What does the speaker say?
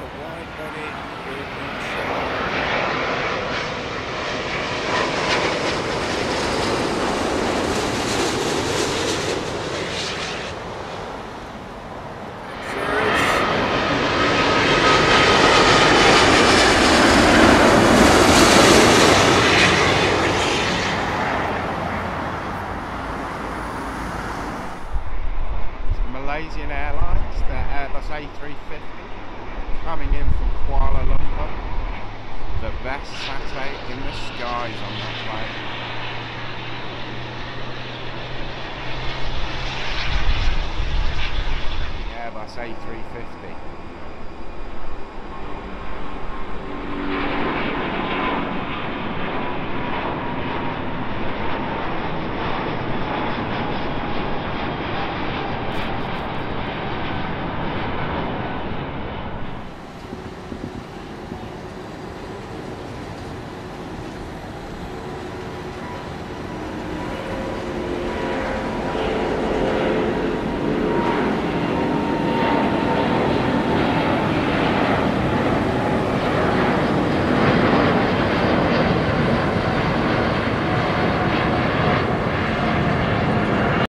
It's a wide body European Malaysian Airlines, the Airbus A350, coming in from Kuala Lumpur. The best satay in the skies on that plane. The Airbus A350.